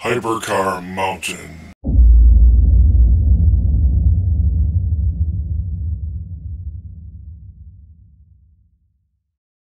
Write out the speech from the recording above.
Hypercar Mountain.